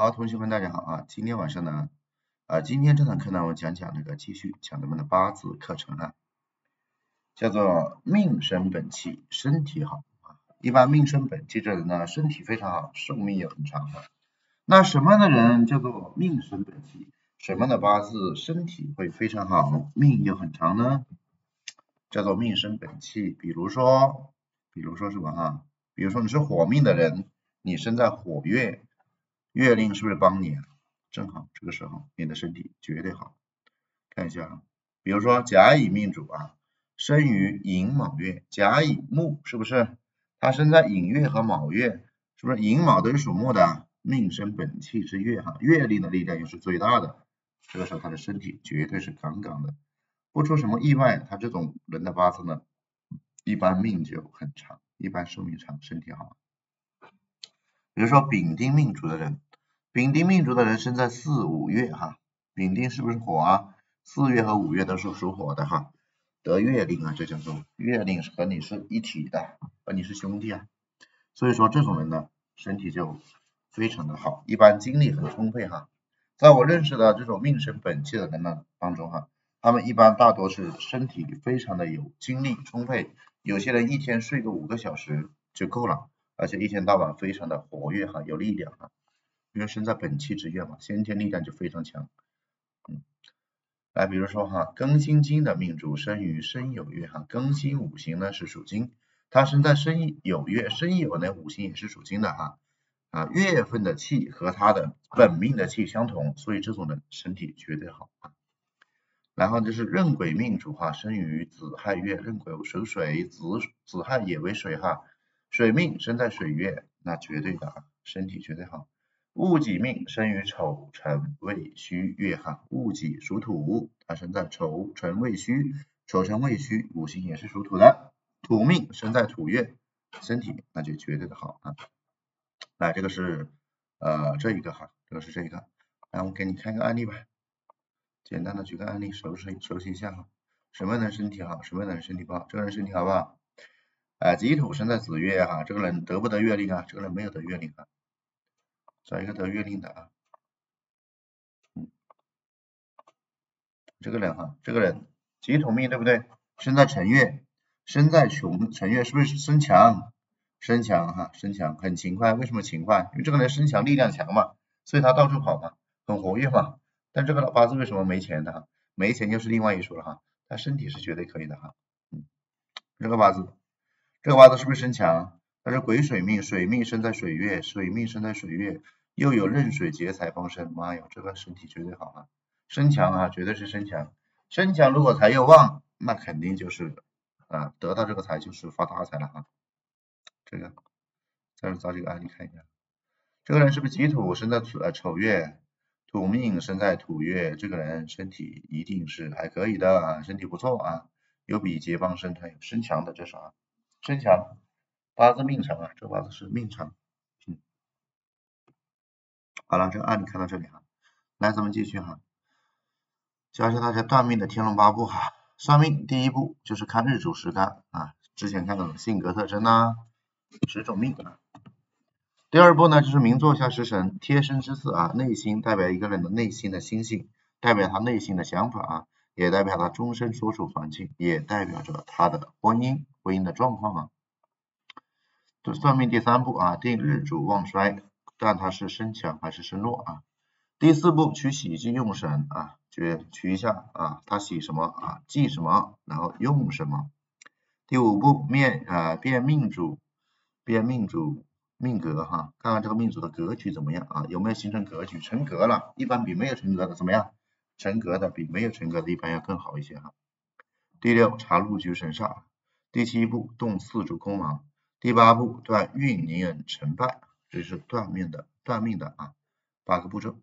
好，同学们，大家好啊！今天晚上呢，今天这堂课呢，我讲这个继续讲咱们的八字课程啊，叫做命生本气，身体好啊。一般命生本气这人呢，身体非常好，寿命也很长啊。那什么样的人叫做命生本气？什么样的八字身体会非常好，命又很长呢？叫做命生本气。比如说什么啊？比如说你是火命的人，你生在火月。月令是不是帮你啊？正好这个时候你的身体绝对好。看一下啊，比如说甲乙命主啊，生于寅卯月，甲乙木是不是？他生在寅月和卯月，是不是寅卯都是属木的？命生本气之月哈，月令的力量也是最大的。这个时候他的身体绝对是杠杠的，不出什么意外，他这种人的八字呢，一般命就很长，一般寿命长，身体好。比如说丙丁命主的人，生在四五月哈，丙丁是不是火啊？四月和五月都是属火的哈，得月令啊，这叫做月令和你是一体的，和你是兄弟啊，所以说这种人呢，身体就非常的好，一般精力很充沛哈。在我认识的这种命生本气的人呢当中哈，他们一般大多是身体非常的有精力充沛，有些人一天睡个5个小时就够了。而且一天到晚非常的活跃哈，有力量哈，因为生在本气之月嘛，先天力量就非常强。来比如说哈，庚辛金的命主生于申酉月哈，庚辛五行呢是属金，他生在申酉月，申酉呢五行也是属金的哈，月份的气和他的本命的气相同，所以这种人身体绝对好。然后就是壬癸命主哈，生于子亥月，壬癸属水，子亥也为水哈。水命生在水月，那绝对的身体绝对好。戊己命生于丑辰未戌月哈，戊己属土，它生在丑辰未戌，五行也是属土的，土命生在土月，身体那就绝对的好啊。来，这个是这一个哈，来，我给你看个案例吧，简单的举个案例熟悉一下哈。什么样的人身体好，什么样的人身体不好，这个人身体好不好？己土生在子月哈，这个人得不得月令啊？这个人没有得月令啊，找一个得月令的啊。这个人己土命对不对？生在辰月，生在穷辰月是不是身强很勤快。为什么勤快？因为这个人身强力量强嘛，所以他到处跑嘛，很活跃嘛。但这个老八字为什么没钱的哈？没钱又是另外一说了哈。他身体是绝对可以的哈。这个八字是不是身强？但是癸水命，水命生在水月，又有壬水劫财帮身，妈哟，这个身体绝对好啊，身强啊，绝对是身强。身强如果财又旺，那肯定就是得到这个财就是发大财了哈。这个再找这个案例看一下，这个人是不是己土生在丑月，土命生在土月，这个人身体一定是还可以的，身体不错啊，有比劫帮身，他有身强的，这是啊。身强，八字命长啊，这八字是命长。好了，这个案例看到这里哈，来咱们继续哈，教一下大家断命的天龙八部哈。算命第一步就是看日主时干啊，之前看到的性格特征呐、10种命啊。第二步呢就是名座下食神，贴身之四啊，内心代表一个人的内心的心性，代表他内心的想法啊，也代表他终身所处环境，也代表着他的婚姻的状况啊。这算命第3步啊，定日主旺衰，但它是身强还是身弱啊。第4步取喜忌用神啊，取一下啊，他喜什么啊，忌什么，然后用什么。第5步辨命主命格哈，看看这个命主的格局怎么样啊，有没有形成格局，成格了，一般比没有成格的怎么样？成格的比没有成格的一般要更好一些哈。第6查禄局神煞。第7步动4柱空亡，第8步断运宁人成败，这是断命的啊，8个步骤。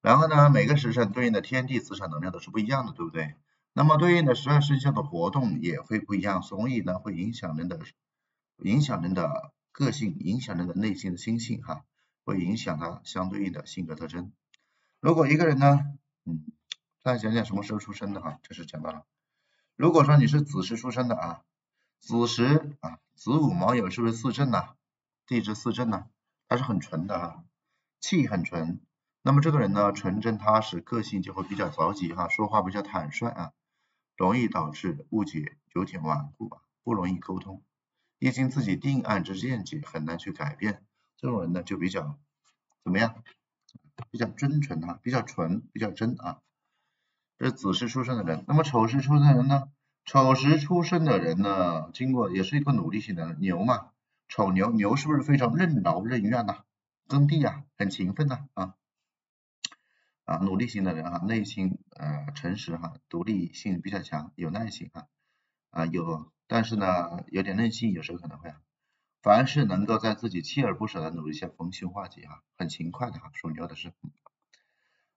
然后呢，每个时辰对应的天地磁场能量都是不一样的，对不对？那么对应的12生肖的活动也会不一样，所以呢会影响人的个性，影响人的内心的心性哈，会影响他相对应的性格特征。如果一个人呢，再讲讲什么时候出生的哈，这是讲到了。如果说你是子时出生的啊，子午卯酉是不是4正呢？地支4正呢？他是很纯的哈，气很纯。那么这个人呢，纯真踏实，个性就会比较着急哈，说话比较坦率啊，容易导致误解，有点顽固啊，不容易沟通。一经自己定案之见解，很难去改变。这种人呢，就比较怎么样？比较真纯啊，比较纯，比较真啊。这是子时出生的人。那么丑时出生的人呢？丑时出生的人呢，经过也是一个努力型的人，牛嘛，丑牛，牛是不是非常任劳任怨呐、啊？耕地啊，很勤奋呐、啊，努力型的人哈、啊，内心诚实哈、啊，独立性比较强，有耐心哈、啊，有，但是呢有点任性，有时候可能会啊，凡是能够在自己锲而不舍的努力下逢凶化吉哈、啊，很勤快的哈、啊，属牛的是。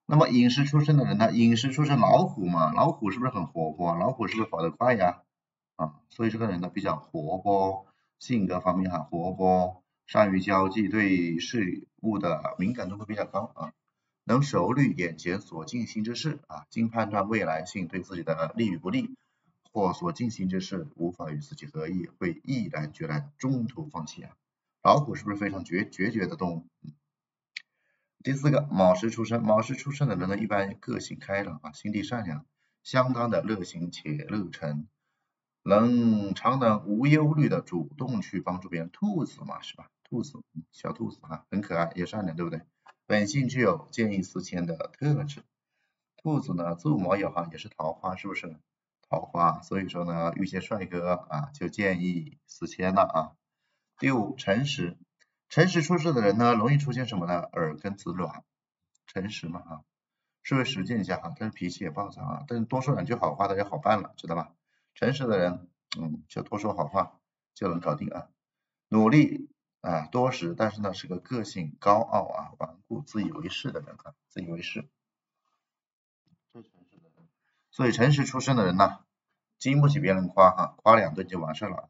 那么寅时出生的人呢？寅时出生老虎嘛，老虎是不是很活泼？老虎是不是跑得快呀？啊，所以这个人呢比较活泼，性格方面哈活泼，善于交际，对事物的敏感度会比较高啊，能熟虑眼前所进行之事啊，经判断未来性对自己的利与不利，或所进行之事无法与自己合意，会毅然决然中途放弃啊。老虎是不是非常决绝的动物？第四个卯时出生，卯时出生的人呢，一般个性开朗啊，心地善良，相当的热心且热忱，常能无忧虑的主动去帮助别人。兔子嘛，是吧？兔子，小兔子哈，很可爱，也善良，对不对？本性具有见异思迁的特质。兔子呢，子午卯酉哈，也是桃花，是不是？桃花，所以说呢，遇见帅哥啊，就见异思迁了啊。第五，辰时。辰时出世的人呢，容易出现什么呢？耳根子软，辰时嘛哈，稍微实践一下哈，但是脾气也暴躁啊，但是多说两句好话，大家好办了，知道吧？辰时的人，就多说好话就能搞定啊，努力啊，多时，但是呢是个个性高傲啊、顽固、自以为是的人啊，自以为是。所以辰时出生的人呢，经不起别人夸哈，夸两顿就完事了。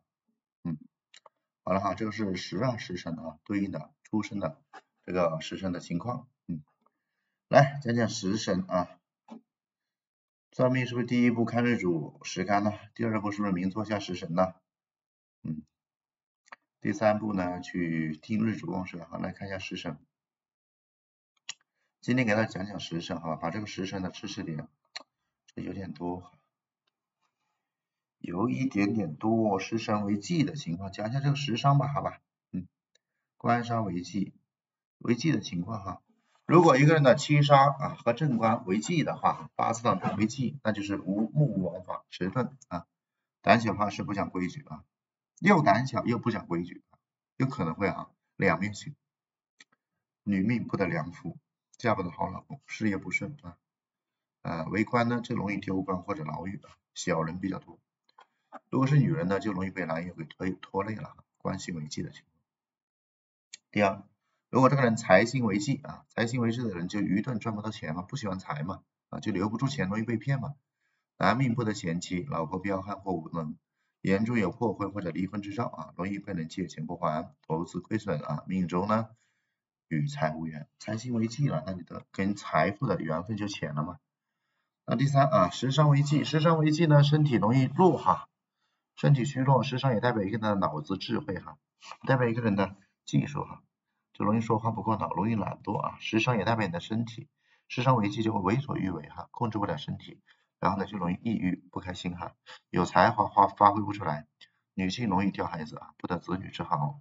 好了哈，这个是时辰啊，对应的出生的这个时辰的情况。来讲讲时辰啊，算命是不是第一步看日主时干呢？第二步是不是明坐下时辰呢？第三步呢去定日主旺水啊。来看一下时辰，今天给大家讲讲时辰，好吧，把这个时辰的知识点有点多。有一点点多，食伤为忌的情况，讲一下这个食伤吧，好吧，官杀为忌，的情况哈。如果一个人的七杀啊和正官为忌的话，八字当中为忌，那就是无目无王法，迟钝啊，胆小怕事，不讲规矩啊，又胆小又不讲规矩，有可能会啊两面性，女命不得良夫，嫁不得好老公，事业不顺啊，为官呢就容易丢官或者牢狱，小人比较多。如果是女人呢，就容易被男友给拖累了，关系为忌的情况。第二，如果这个人财星为忌啊，财星为忌的人就愚钝，赚不到钱嘛，不喜欢财嘛，啊就留不住钱，容易被骗嘛。男命不得贤妻，老婆彪悍或无能，严重有破婚或者离婚之兆啊，容易被人借钱不还，投资亏损啊。命中呢与财无缘，财星为忌了，那你的跟财富的缘分就浅了嘛。那第三啊，食伤为忌，呢身体容易弱哈。身体虚弱，时伤也代表一个人的脑子智慧哈，代表一个人的技术哈，就容易说话不过脑，容易懒惰啊。时伤也代表你的身体，时伤为忌就会为所欲为哈，控制不了身体，然后呢就容易抑郁不开心哈。有才华发挥不出来，女性容易掉孩子啊，不得子女之好，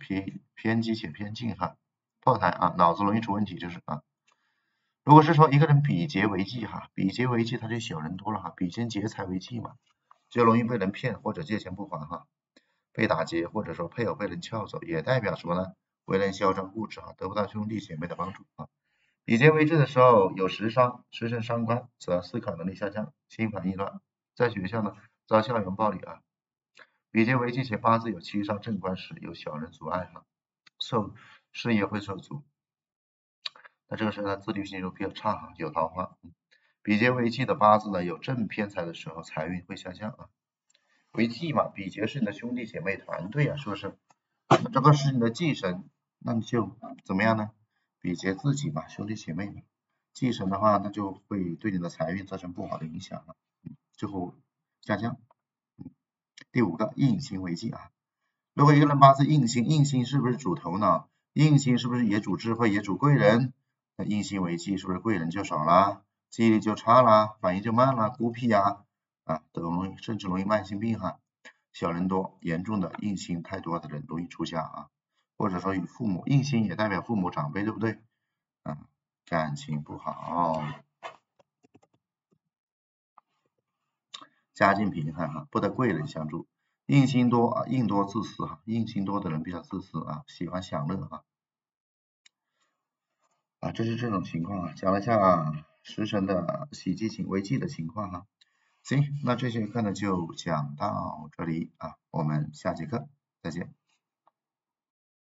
偏激且偏近哈，破财啊，脑子容易出问题就是啊。如果是说一个人比劫为忌哈，他就小人多了哈，比肩劫财为忌嘛。就容易被人骗或者借钱不还哈，被打劫或者说配偶被人撬走，也代表什么呢？为人嚣张固执啊，得不到兄弟姐妹的帮助啊。比劫为忌的时候有食伤，食神伤官，则思考能力下降，心烦意乱，在学校呢遭校园暴力啊。比劫为忌且八字有七伤正官时，有小人阻碍哈，事业会受阻。那这个时候呢自律性就比较差哈，有桃花。比劫为忌的八字呢，有正偏财的时候，财运会下降啊。为忌嘛，比劫是你的兄弟姐妹团队啊，是不是？这个是你的忌神，那你就怎么样呢？比劫自己嘛，兄弟姐妹嘛。忌神的话，那就会对你的财运造成不好的影响了，最后下降。第五个，印星为忌啊。如果一个人八字印星，是不是主头呢？印星是不是也主智慧，也主贵人？那印星为忌，是不是贵人就少啦？记忆力就差啦，反应就慢啦，孤僻呀，都容易，甚至容易慢性病哈。小人多，严重的印星太多的人容易出家啊，或者说与父母，印星也代表父母长辈，对不对？感情不好，家境贫寒哈，不得贵人相助。印星多啊，印多自私哈，印星多的人比较自私啊，喜欢享乐哈。这是这种情况啊，讲了一下时辰的喜忌情为忌的情况哈。行，那这节课呢就讲到这里啊，我们下节课再见。